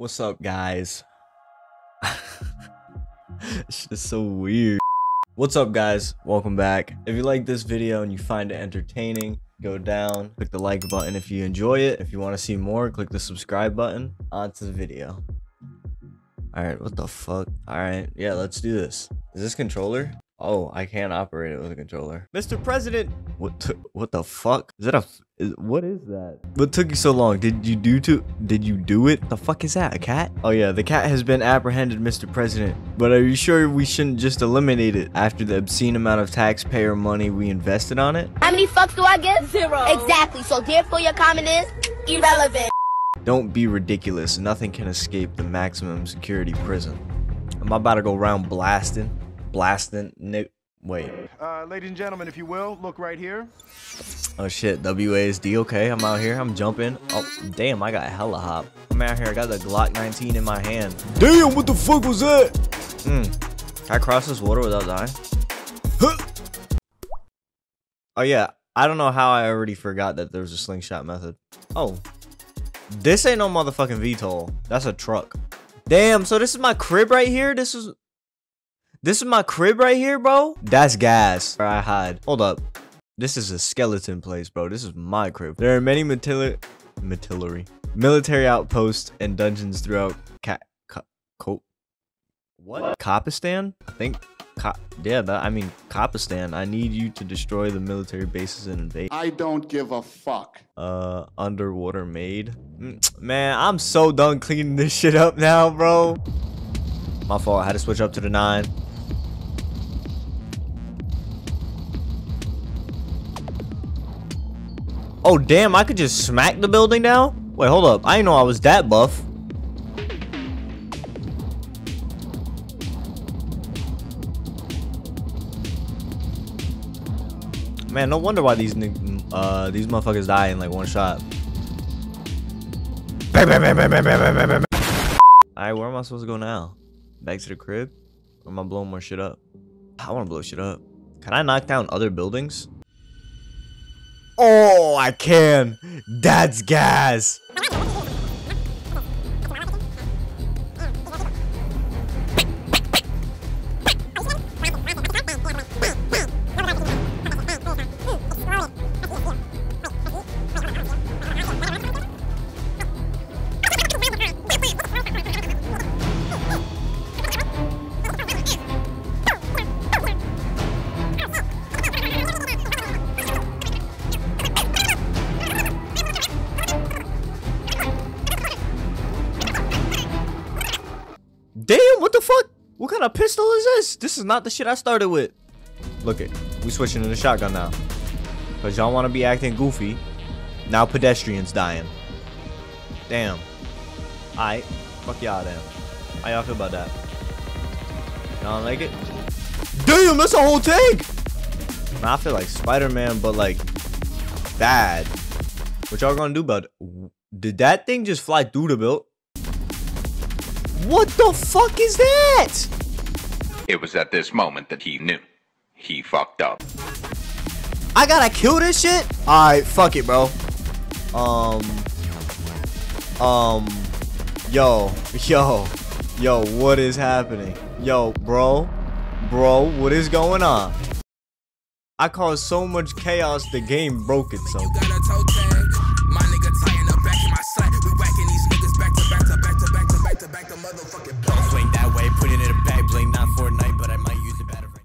What's up, guys? It's just so weird. What's up, guys? Welcome back. If you like this video and you find it entertaining, go down, click the like button if you enjoy it. If you want to see more, click the subscribe button. On to the video. All right, what the fuck? All right, yeah, let's do this. Is this controller? Oh, I can't operate it with a controller. Mr. President! What the fuck? Is that what is that? What took you so long? Did you do it? The fuck is that, a cat? Oh yeah, the cat has been apprehended, Mr. President. But are you sure we shouldn't just eliminate it after the obscene amount of taxpayer money we invested on it? How many fucks do I get? Zero. Exactly, so therefore your comment is irrelevant. Don't be ridiculous. Nothing can escape the maximum security prison. I'm about to go around blasting Nick. Wait, ladies and gentlemen, if you will look right here. Oh shit, WASD. Okay, I'm out here, I'm jumping. Oh damn, I got hella hop. I'm out here, I got the Glock 19 in my hand. Damn, what the fuck was that? Can I cross this water without dying? Huh. Oh yeah, I don't know how I already forgot that there was a slingshot method. Oh, this ain't no motherfucking VTOL, that's a truck. Damn, so this is my crib right here. This is my crib right here, bro. That's gas. Where I hide. Hold up. This is a skeleton place, bro. This is my crib. There are many military outposts and dungeons throughout Copistan? I think. Copistan. I need you to destroy the military bases and invade. I don't give a fuck. Underwater maid. Man, I'm so done cleaning this shit up now, bro. My fault. I had to switch up to the 9. Oh damn, I could just smack the building down? Wait, hold up. I didn't know I was that buff. Man, no wonder why these motherfuckers die in like one shot. Alright, where am I supposed to go now? Back to the crib? Or am I blowing more shit up? I wanna blow shit up. Can I knock down other buildings? Oh, I can. That's gas. What kind of pistol is this? This is not the shit I started with. Look it, we switching to the shotgun now. Cause y'all wanna be acting goofy. Now pedestrians dying. Damn. Alright, fuck y'all then. How y'all feel about that? Y'all don't like it? Damn, that's a whole tank! Now I feel like Spider-Man, but like, bad. What y'all gonna do about it? Did that thing just fly through the build? What the fuck is that? It was at this moment that he knew. He fucked up. I gotta kill this shit? Alright, fuck it, bro. Yo, what is happening? Yo, bro, what is going on? I caused so much chaos, the game broke itself.